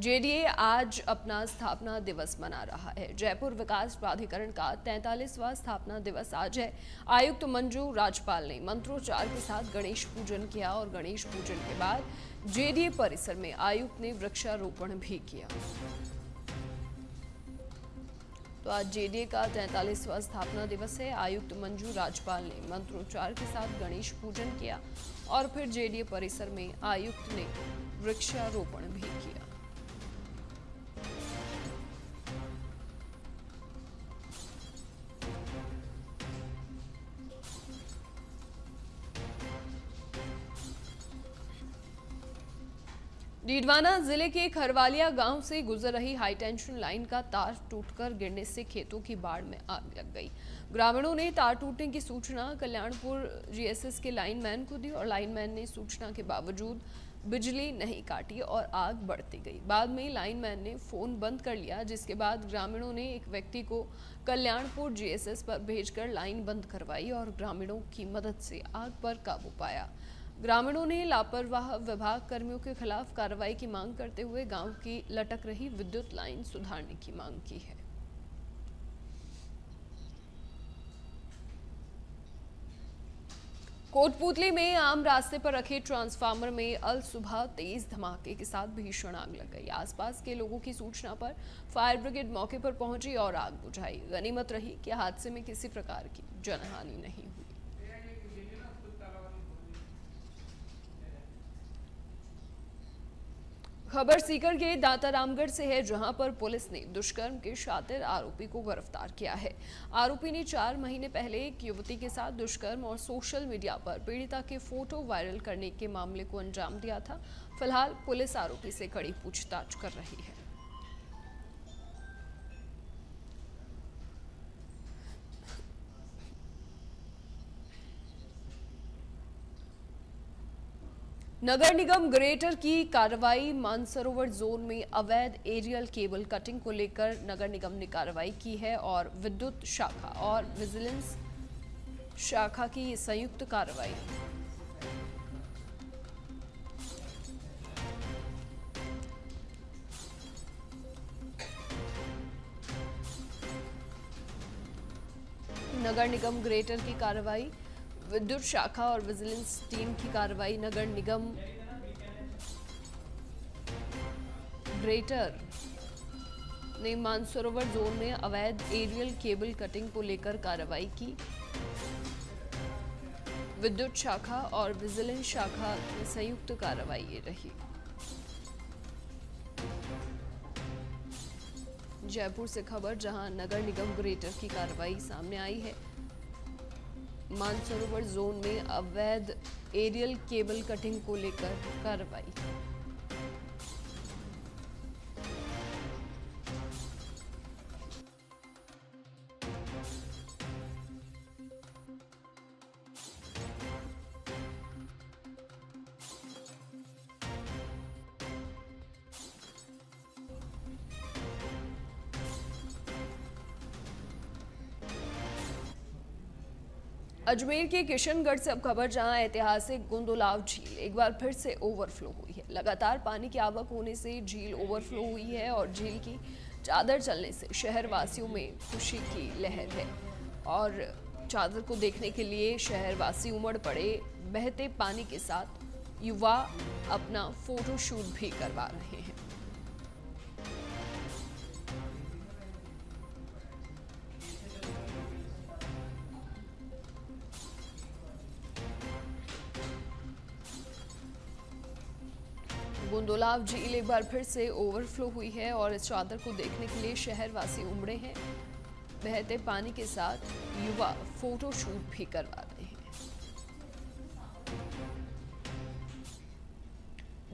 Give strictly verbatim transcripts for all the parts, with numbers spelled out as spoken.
JDA आज अपना स्थापना दिवस मना रहा है। जयपुर विकास प्राधिकरण का तैंतालीसवां स्थापना दिवस आज है। आयुक्त मंजू राजपाल ने मंत्रोच्चार के साथ गणेश पूजन किया और गणेश पूजन के बाद जेडीए परिसर में आयुक्त ने वृक्षारोपण भी किया। तो आज जेडीए का तैंतालीसवां स्थापना दिवस है। आयुक्त मंजू राजपाल ने मंत्रोच्चार के साथ गणेश पूजन किया और फिर जेडीए परिसर में आयुक्त ने वृक्षारोपण भी किया। डीडवाना जिले के खरवालिया गांव से गुजर रही हाई टेंशन लाइन का तार टूटकर गिरने से खेतों की बाढ़ में आग लग गई। ग्रामीणों ने तार टूटने की सूचना कल्याणपुर जीएसएस के लाइनमैन को दी और लाइनमैन ने सूचना के बावजूद बिजली नहीं काटी और आग बढ़ती गई। बाद में लाइनमैन ने फोन बंद कर लिया, जिसके बाद ग्रामीणों ने एक व्यक्ति को कल्याणपुर जीएसएस पर भेजकर लाइन बंद करवाई और ग्रामीणों की मदद से आग पर काबू पाया। ग्रामीणों ने लापरवाह विभाग कर्मियों के खिलाफ कार्रवाई की मांग करते हुए गांव की लटक रही विद्युत लाइन सुधारने की मांग की है। कोटपुतली में आम रास्ते पर रखे ट्रांसफार्मर में अल सुबह तेज धमाके के साथ भीषण आग लग गई। आसपास के लोगों की सूचना पर फायर ब्रिगेड मौके पर पहुंची और आग बुझाई। गनीमत रही कि हादसे में किसी प्रकार की जनहानि नहीं हुई। खबर सीकर के दातारामगढ़ से है, जहां पर पुलिस ने दुष्कर्म के शातिर आरोपी को गिरफ्तार किया है। आरोपी ने चार महीने पहले एक युवती के साथ दुष्कर्म और सोशल मीडिया पर पीड़िता के फोटो वायरल करने के मामले को अंजाम दिया था। फिलहाल पुलिस आरोपी से कड़ी पूछताछ कर रही है। नगर निगम ग्रेटर की कार्रवाई। मानसरोवर जोन में अवैध एरियल केबल कटिंग को लेकर नगर निगम ने कार्रवाई की है और विद्युत शाखा और विजिलेंस शाखा की संयुक्त कार्रवाई। नगर निगम ग्रेटर की कार्रवाई, विद्युत शाखा और विजिलेंस टीम की कार्रवाई। नगर निगम ग्रेटर ने मानसरोवर जोन में अवैध एरियल केबल कटिंग को लेकर कार्रवाई की। विद्युत शाखा और विजिलेंस शाखा की संयुक्त कार्रवाई ये रही। जयपुर से खबर, जहां नगर निगम ग्रेटर की कार्रवाई सामने आई है। मानसरोवर जोन में अवैध एरियल केबल कटिंग को लेकर कार्रवाई। अजमेर के किशनगढ़ से अब खबर, जहां ऐतिहासिक गुंदोलाव झील एक बार फिर से ओवरफ्लो हुई है। लगातार पानी की आवक होने से झील ओवरफ्लो हुई है और झील की चादर चलने से शहरवासियों में खुशी की लहर है और चादर को देखने के लिए शहरवासी उमड़ पड़े। बहते पानी के साथ युवा अपना फोटोशूट भी करवा रहे हैं। गुंदोलाव झील एक बार फिर से ओवरफ्लो हुई है और इस चादर को देखने के लिए शहरवासी उमड़े हैं। बहते पानी के साथ युवा फोटोशूट भी करवा रहे हैं।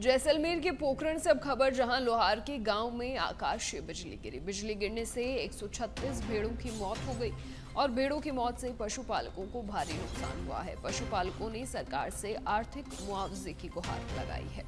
जैसलमेर के पोकरण से अब खबर, जहां लोहारकी गांव में आकाशीय बिजली गिरी। बिजली गिरने से एक सौ छत्तीस भेड़ों की मौत हो गई और भेड़ों की मौत से पशुपालकों को भारी नुकसान हुआ है। पशुपालकों ने सरकार से आर्थिक मुआवजे की गुहार लगाई है।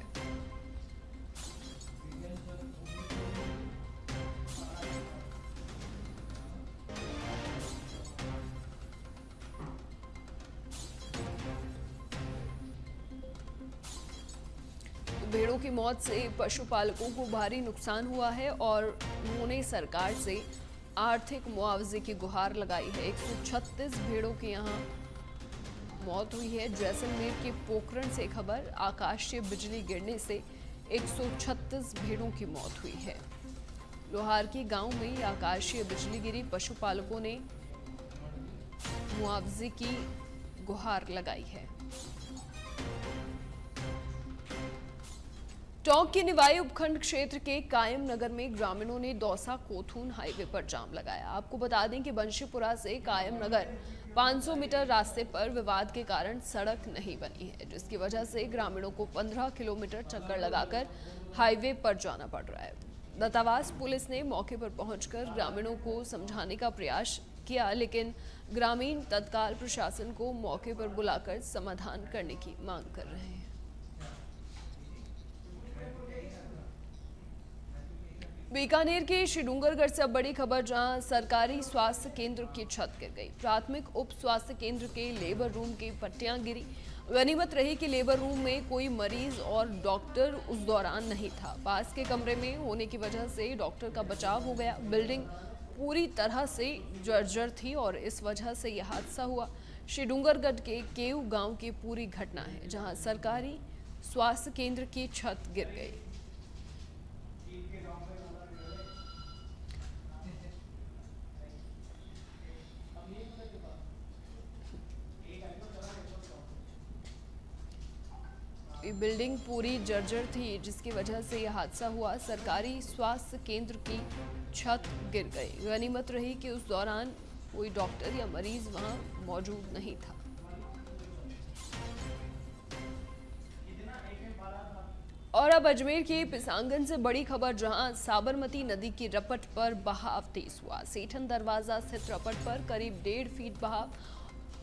भेड़ों की मौत से पशुपालकों को भारी नुकसान हुआ है और उन्होंने सरकार से आर्थिक मुआवजे की गुहार लगाई है। एक सौ छत्तीस भेड़ों के यहाँ मौत हुई है। जैसलमेर के पोकरण से खबर, आकाशीय बिजली गिरने से एक सौ छत्तीस भेड़ों की मौत हुई है। लोहारकी गांव में आकाशीय बिजली गिरी, पशुपालकों ने मुआवजे की गुहार लगाई है। टोंक के निवाई उपखंड क्षेत्र के कायम नगर में ग्रामीणों ने दौसा कोथून हाईवे पर जाम लगाया। आपको बता दें कि बंशीपुरा से कायम नगर पाँच सौ मीटर रास्ते पर विवाद के कारण सड़क नहीं बनी है, जिसकी वजह से ग्रामीणों को पंद्रह किलोमीटर चक्कर लगाकर हाईवे पर जाना पड़ रहा है। दत्तावास पुलिस ने मौके पर पहुंचकर ग्रामीणों को समझाने का प्रयास किया, लेकिन ग्रामीण तत्काल प्रशासन को मौके पर बुलाकर समाधान करने की मांग कर रहे हैं। बीकानेर के शिडुंगरगढ़ से अब बड़ी खबर, जहां सरकारी स्वास्थ्य केंद्र की छत गिर गई। प्राथमिक उप स्वास्थ्य केंद्र के लेबर रूम की पट्टियां गिरी। गनीमत रही कि लेबर रूम में कोई मरीज और डॉक्टर उस दौरान नहीं था। पास के कमरे में होने की वजह से डॉक्टर का बचाव हो गया। बिल्डिंग पूरी तरह से जर्जर थी और इस वजह से यह हादसा हुआ। श्रीडूंगरगढ़ के केव गांव की पूरी घटना है, जहां सरकारी स्वास्थ्य केंद्र की छत गिर गई। बिल्डिंग पूरी जर्जर थी, जिसकी वजह से यह हादसा हुआ। सरकारी स्वास्थ्य केंद्र की छत गिर गई। गनीमत रही कि उस दौरान कोई डॉक्टर या मरीज वहां मौजूद नहीं था। और अब अजमेर के पिसांगन से बड़ी खबर, जहां साबरमती नदी की रपट पर बहाव तेज हुआ। सेठन दरवाजा स्थित रपट पर करीब डेढ़ फीट बहाव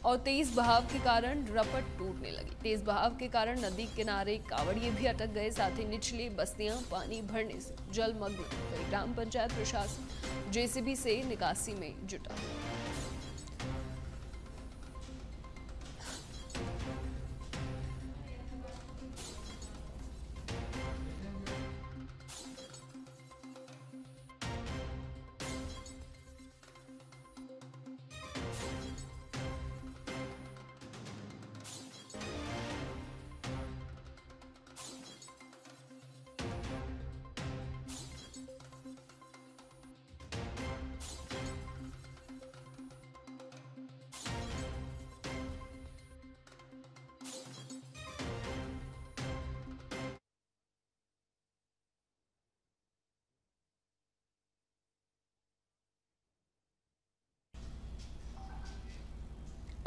और तेज बहाव के कारण रपट टूटने लगी। तेज बहाव के कारण नदी किनारे कावड़िए भी अटक गए, साथ ही निचली बस्तियां पानी भरने से जलमग्न हो गई। ग्राम पंचायत प्रशासन जेसीबी से निकासी में जुटा।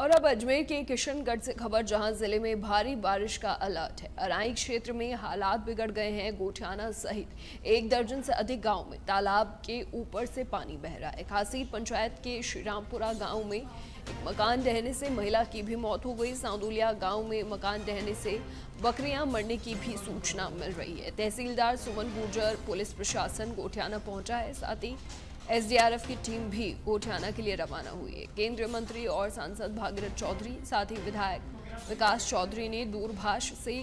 और अब अजमेर के किशनगढ़ से खबर, जहां जिले में भारी बारिश का अलर्ट है। अराई क्षेत्र में हालात बिगड़ गए हैं। गोठियाना सहित एक दर्जन से अधिक गांव में तालाब के ऊपर से पानी बह रहा है। खासी पंचायत के श्रीरामपुरा गांव में एक मकान ढहने से महिला की भी मौत हो गई। सांदुलिया गांव में मकान ढहने से बकरियां मरने की भी सूचना मिल रही है। तहसीलदार सुमन गुर्जर, पुलिस प्रशासन गोठियाना पहुंचा है। साथ ही एसडीआरएफ की टीम भी गोठियाना के लिए रवाना हुई है। केंद्रीय मंत्री और सांसद भागीरथ चौधरी, साथ ही विधायक विकास चौधरी ने दूरभाष से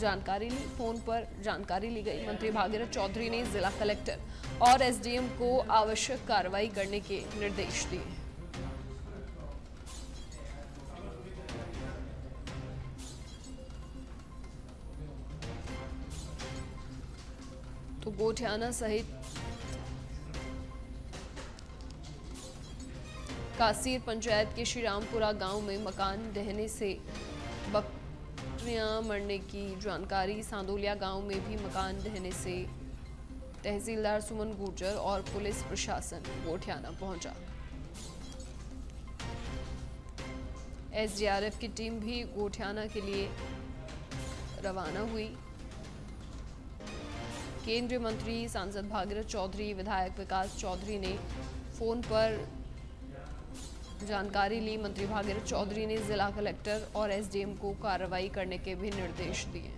जानकारी ली। फोन पर जानकारी ली गई। मंत्री भागीरथ चौधरी ने जिला कलेक्टर और एसडीएम को आवश्यक कार्रवाई करने के निर्देश दिए हैं। तो गोठियाना सहित कासीर पंचायत के श्रीरामपुरा गांव में मकान ढहने से बकरियां मरने की जानकारी। सांदोलिया गांव में भी मकान ढहने से तहसीलदार सुमन गुर्जर और पुलिस प्रशासन गोठियाना पहुंचा। एसडीआरएफ की टीम भी गोठियाना के लिए रवाना हुई। केंद्रीय मंत्री, सांसद भागीरथ चौधरी, विधायक विकास चौधरी ने फोन पर जानकारी ली। मंत्री भागीरथ चौधरी ने जिला कलेक्टर और एसडीएम को कार्रवाई करने के भी निर्देश दिए।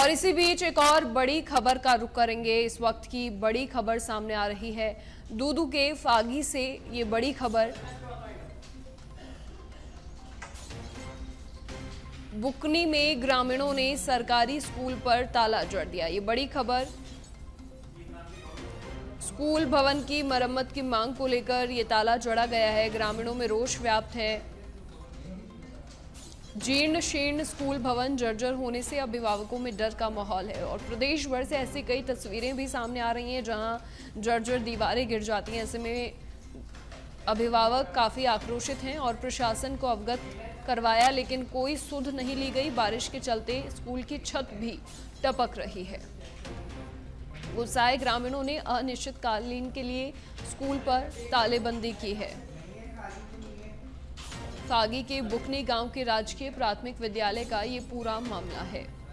और इसी बीच एक और बड़ी खबर का रुख करेंगे। इस वक्त की बड़ी खबर सामने आ रही है दूधू के फागी से। ये बड़ी खबर बुकनी में ग्रामीणों ने सरकारी स्कूल पर ताला जड़ दिया। ये बड़ी खबर स्कूल भवन की मरम्मत की मांग को लेकर ये ताला जड़ा गया है। ग्रामीणों में रोष व्याप्त है। जीर्ण शीर्ण स्कूल भवन जर्जर होने से अभिभावकों में डर का माहौल है और प्रदेश भर से ऐसी कई तस्वीरें भी सामने आ रही हैं जहां जर्जर दीवारें गिर जाती हैं। ऐसे में अभिभावक काफ़ी आक्रोशित हैं और प्रशासन को अवगत करवाया लेकिन कोई सुध नहीं ली गई। बारिश के चलते स्कूल की छत भी टपक रही है। गुस्साए ग्रामीणों ने अनिश्चितकालीन के लिए स्कूल पर तालेबंदी की है। फागी के बुकनी गांव के राजकीय प्राथमिक विद्यालय का ये पूरा मामला है।